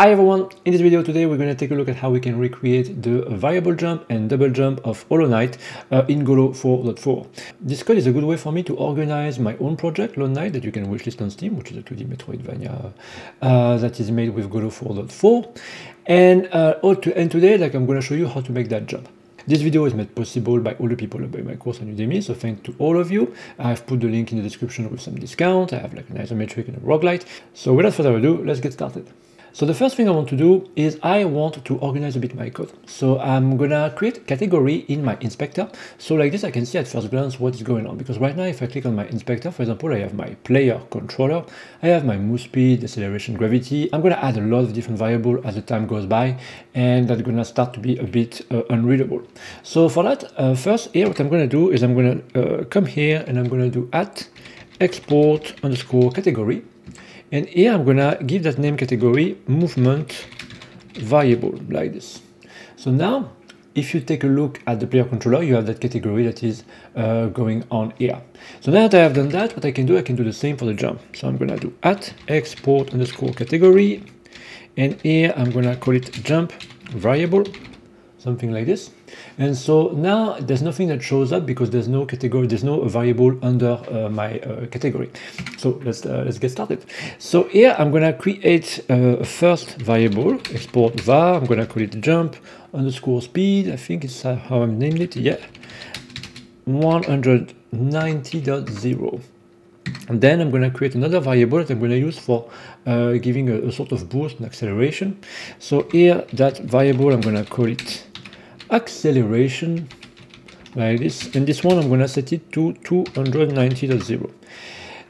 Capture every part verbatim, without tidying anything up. Hi everyone, in this video today we're going to take a look at how we can recreate the variable jump and double jump of Hollow Knight uh, in Godot four point four. This code is a good way for me to organize my own project, Lone Knight, that you can wishlist on Steam, which is a two D Metroidvania uh, that is made with Godot four point four. And, uh, oh, to, and today like, I'm going to show you how to make that jump. This video is made possible by all the people that buy my course on Udemy, so thanks to all of you. I've put the link in the description with some discount. I have like an isometric and a roguelite. So without further ado, let's get started. So the first thing I want to do is I want to organize a bit my code. So I'm gonna create a category in my inspector. So like this, I can see at first glance what is going on, because right now, if I click on my inspector, for example, I have my player controller, I have my move speed, acceleration, gravity. I'm gonna add a lot of different variables as the time goes by, and that's gonna start to be a bit uh, unreadable. So for that, uh, first here, what I'm gonna do is I'm gonna uh, come here and I'm gonna do at export underscore category. And here I'm gonna give that name category movement variable, like this. So now, if you take a look at the player controller, you have that category that is uh, going on here. So now that I have done that, what I can do, I can do the same for the jump. So I'm gonna do at export underscore category. And here I'm gonna call it jump variable, something like this. And so now there's nothing that shows up because there's no category, there's no variable under uh, my uh, category. So let's uh, let's get started. So here I'm gonna create a first variable, export var. I'm gonna call it jump underscore speed. I think it's how I'm named it. Yeah, one ninety point zero. And then I'm going to create another variable that I'm going to use for uh, giving a, a sort of boost and acceleration. So here, that variable, I'm going to call it acceleration, like this. And this one, I'm going to set it to two ninety point zero.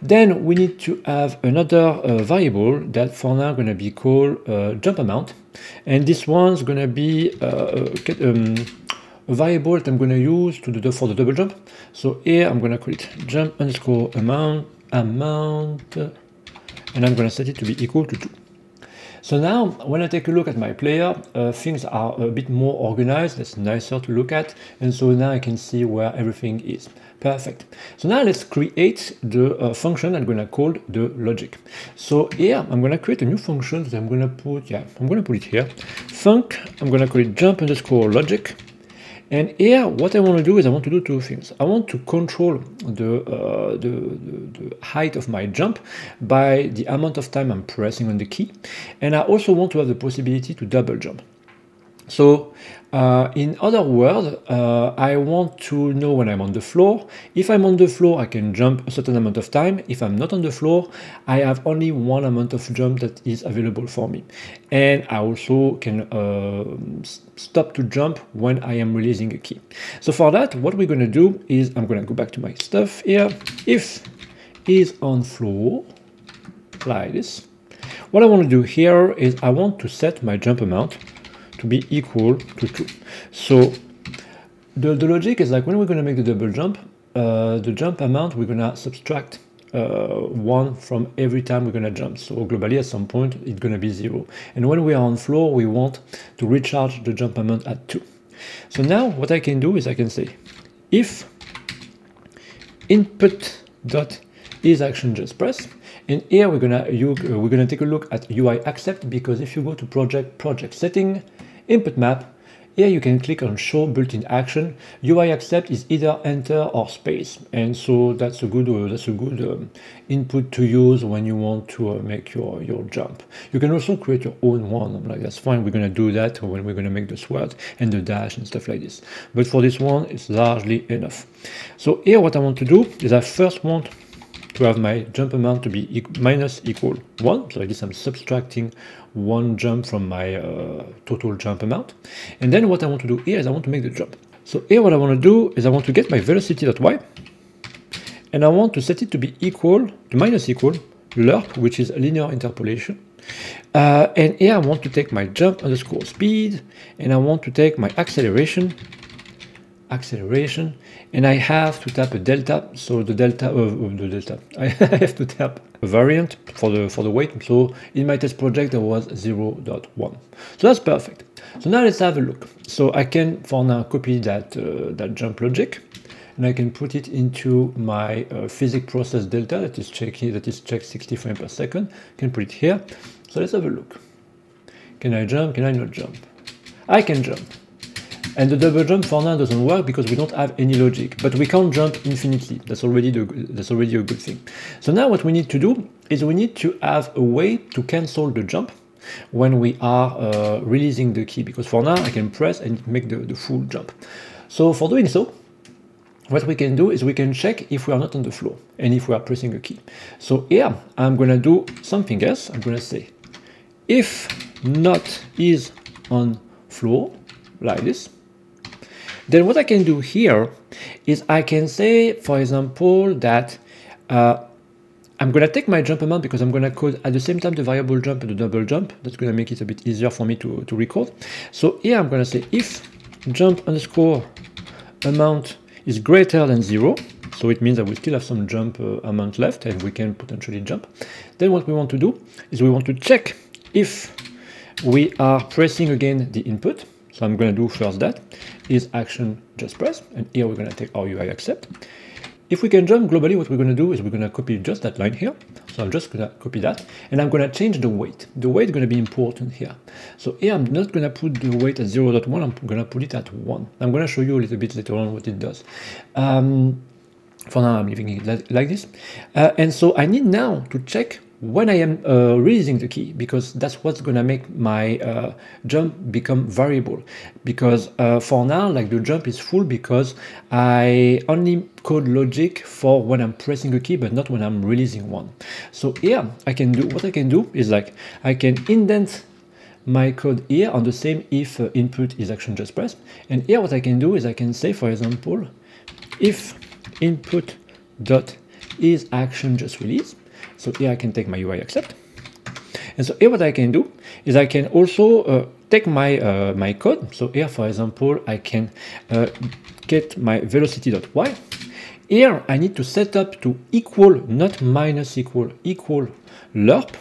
Then we need to have another uh, variable that for now going to be called uh, jump amount. And this one's going to be uh, um, a variable that I'm going to use to do the, for the double jump. So here I'm going to call it jump underscore amount amount, and I'm going to set it to be equal to two. So now when I take a look at my player, uh, things are a bit more organized. That's nicer to look at, and so now I can see where everything is. Perfect. So now let's create the uh, function I'm going to call the logic. So here I'm going to create a new function that I'm going to put. Yeah, I'm going to put it here. Func. I'm going to call it jump underscore logic. And here, what I want to do is I want to do two things. I want to control the, uh, the, the, the height of my jump by the amount of time I'm pressing on the key. And I also want to have the possibility to double jump. So uh, in other words, uh, I want to know when I'm on the floor. If I'm on the floor, I can jump a certain amount of time. If I'm not on the floor, I have only one amount of jump that is available for me. And I also can uh, stop to jump when I am releasing a key. So for that, what we're going to do is I'm going to go back to my stuff here. If is on floor, like this. What I want to do here is I want to set my jump amount to be equal to two. So the, the logic is like when we're going to make the double jump, uh, the jump amount, we're going to subtract uh, one from every time we're going to jump. So globally at some point, it's going to be zero. And when we are on floor, we want to recharge the jump amount at two. So now what I can do is I can say if input dot is action just press. And here we're going to you, uh, we're going to take a look at U I accept, because if you go to project project setting, input map, here you can click on show built-in action. U I accept is either enter or space, and so that's a good uh, that's a good um, input to use when you want to uh, make your your jump. You can also create your own one. I'm like, that's fine, we're going to do that when we're going to make the sword and the dash and stuff like this, but for this one it's largely enough. So here what I want to do is I first want to have my jump amount to be e minus equal one. So I guess I'm subtracting one jump from my uh, total jump amount. And then what I want to do here is I want to make the jump. So here what I want to do is I want to get my velocity.y, and I want to set it to be equal to minus equal lerp, which is a linear interpolation. Uh, and here I want to take my jump underscore speed, and I want to take my acceleration acceleration and I have to tap a delta. So the delta of uh, the delta I have to tap a variant for the for the weight. So in my test project there was zero point one, so that's perfect. So now let's have a look. So I can for now copy that uh, that jump logic, and I can put it into my uh, physics process delta that is checked that is checked sixty frames per second. I can put it here. So let's have a look. Can I jump? Can I not jump? I can jump. And the double jump for now doesn't work because we don't have any logic, but we can't jump infinitely. That's already, the, that's already a good thing. So now what we need to do is we need to have a way to cancel the jump when we are uh, releasing the key, because for now I can press and make the, the full jump. So for doing so, what we can do is we can check if we are not on the floor and if we are pressing a key. So here I'm going to do something else. I'm going to say if not is on floor, like this. Then what I can do here is I can say, for example, that uh, I'm going to take my jump amount because I'm going to code at the same time the variable jump and the double jump. That's going to make it a bit easier for me to, to record. So here I'm going to say if jump underscore amount is greater than zero. So it means that we still have some jump uh, amount left and we can potentially jump. Then what we want to do is we want to check if we are pressing again the input. So I'm going to do first that is action just press, and here we're going to take our U I accept. If we can jump globally, what we're going to do is we're going to copy just that line here. So I'm just going to copy that, and I'm going to change the weight. The weight is going to be important here. So here I'm not going to put the weight at zero point one, I'm going to put it at one. I'm going to show you a little bit later on what it does. Um, for now I'm leaving it like this. Uh, and so I need now to check when I am uh, releasing the key, because that's what's gonna make my uh, jump become variable. Because uh, for now, like the jump is full because I only code logic for when I'm pressing a key, but not when I'm releasing one. So here I can do, what I can do is like, I can indent my code here on the same if uh, input is action just press. And here what I can do is I can say, for example, if input dot is action just release. So here I can take my U I accept. And so here what I can do is I can also uh, take my uh, my code. So here, for example, I can uh, get my velocity.y. Here I need to set up to equal, not minus equal, equal lerp.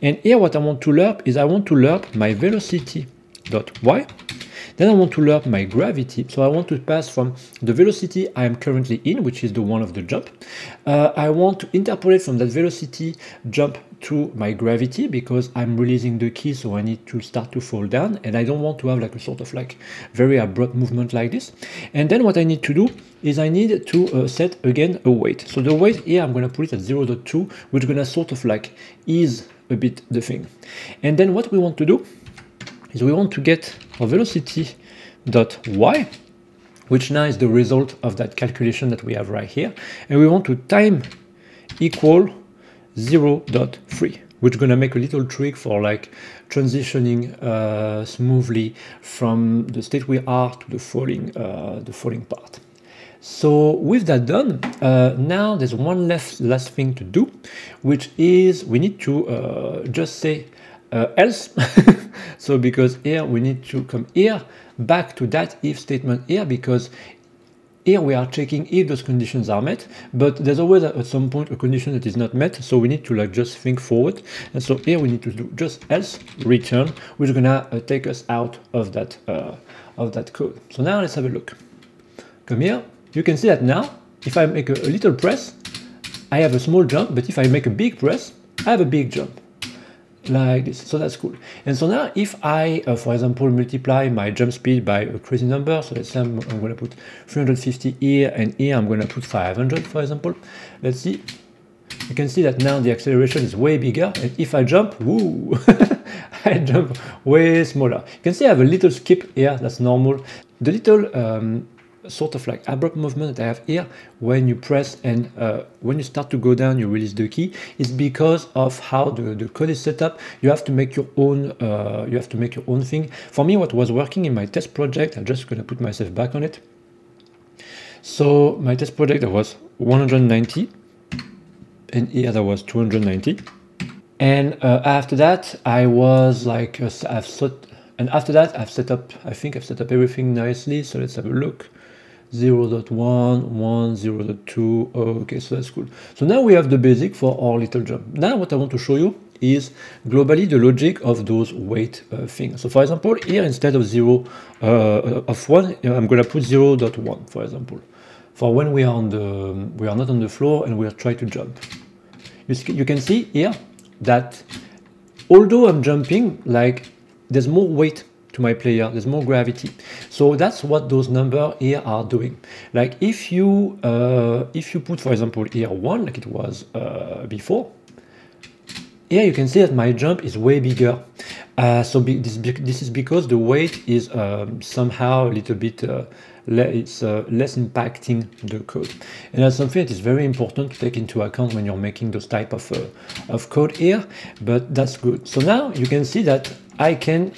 And here what I want to lerp is I want to lerp my velocity.y. Then I want to lerp my gravity. So I want to pass from the velocity I am currently in, which is the one of the jump. Uh, I want to interpolate from that velocity jump to my gravity because I'm releasing the key, so I need to start to fall down. And I don't want to have like a sort of like very abrupt movement like this. And then what I need to do is I need to uh, set again a weight. So the weight here, I'm going to put it at zero point two, which is going to sort of like ease a bit the thing. And then what we want to do is we want to get our velocity.y, which now is the result of that calculation that we have right here. And we want to time equal zero point three, which is going to make a little trick for like transitioning uh, smoothly from the state we are to the falling, uh, the falling part. So with that done, uh, now there's one last, last thing to do, which is we need to uh, just say Uh, else. So because here we need to come here back to that if statement here, because here we are checking if those conditions are met, but there's always at some point a condition that is not met, so we need to like just think forward. And so here we need to do just else return, which is gonna uh, take us out of that uh, of that code. So now let's have a look. Come here, you can see that now if I make a, a little press I have a small jump, but if I make a big press I have a big jump like this. So that's cool. And so now if I uh, for example multiply my jump speed by a crazy number, so let's say I'm, I'm going to put three hundred fifty here, and here I'm going to put five hundred, for example. Let's see, you can see that now the acceleration is way bigger, and if I jump, woo, I jump way smaller. You can see I have a little skip here, that's normal. The little um, sort of like abrupt movement that I have here when you press and uh, when you start to go down you release the key is because of how the, the code is set up. You have to make your own uh, you have to make your own thing. For me, what was working in my test project, I'm just gonna put myself back on it. So my test project that was one hundred ninety, and here that was two hundred ninety, and uh, after that I was like uh, I've set, and after that I've set up I think I've set up everything nicely. So let's have a look. zero point one, one, zero point two, okay, so that's cool. So now we have the basic for our little jump. Now what I want to show you is globally the logic of those weight uh, things. So for example, here instead of zero uh, of one, I'm going to put zero point one, for example, for when we are on the we are not on the floor and we are trying to jump. You, you can see here that although I'm jumping, like there's more weight to my player, there's more gravity. So that's what those numbers here are doing. Like if you uh, if you put, for example, here one, like it was uh, before, here you can see that my jump is way bigger. Uh, so be, this be, this is because the weight is um, somehow a little bit uh, le it's uh, less impacting the code, and that's something that is very important to take into account when you're making those type of uh, of code here. But that's good. So now you can see that I can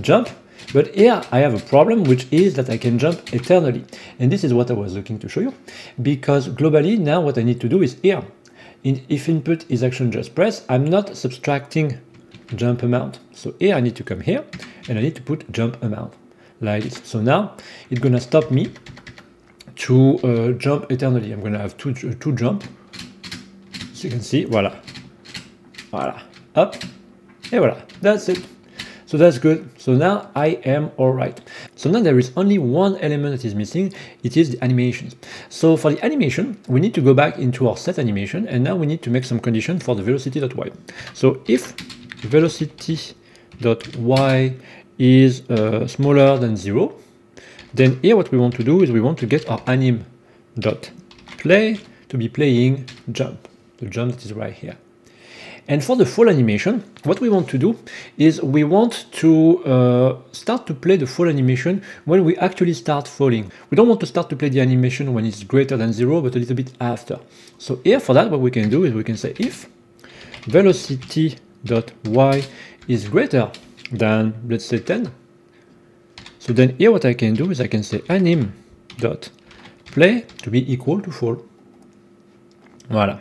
jump, but here I have a problem, which is that I can jump eternally, and this is what I was looking to show you, because globally now what I need to do is here. In, if input is action just press, I'm not subtracting jump amount. So here I need to come here and I need to put jump amount like this. So now it's gonna stop me to uh, jump eternally. I'm gonna have two, two jump. So you can see, voila, voila, up, and voila, that's it. So that's good. So now I am all right. So now there is only one element that is missing. It is the animations. So for the animation, we need to go back into our set animation, and now we need to make some condition for the velocity.y. So if velocity.y is uh, smaller than zero, then here what we want to do is we want to get our anim.play to be playing jump, the jump that is right here. And for the fall animation, what we want to do is we want to uh, start to play the fall animation when we actually start falling. We don't want to start to play the animation when it's greater than zero, but a little bit after. So here for that, what we can do is we can say if velocity.y is greater than, let's say, ten. So then here what I can do is I can say anim.play to be equal to fall. Voilà.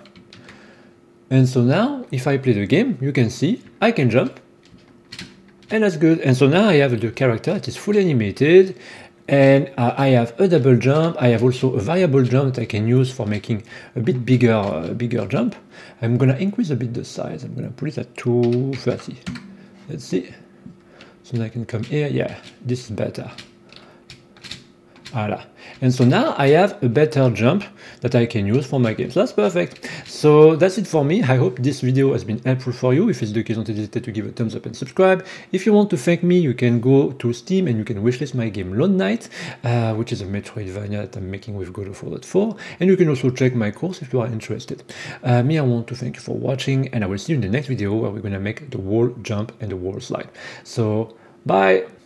And so now, if I play the game, you can see I can jump, and that's good. And so now I have the character that is fully animated, and uh, I have a double jump. I have also a variable jump that I can use for making a bit bigger, uh, bigger jump. I'm gonna increase a bit the size. I'm gonna put it at two thirty. Let's see. So now I can come here. Yeah, this is better. Voilà. And so now I have a better jump that I can use for my game. So that's perfect. So that's it for me. I hope this video has been helpful for you. If it's the case, don't hesitate to give a thumbs up and subscribe. If you want to thank me, you can go to Steam and you can wishlist my game Lone Knight, uh, which is a Metroidvania that I'm making with Godot four point four. And you can also check my course if you are interested. Uh, me, I want to thank you for watching, and I will see you in the next video where we're going to make the wall jump and the wall slide. So, bye!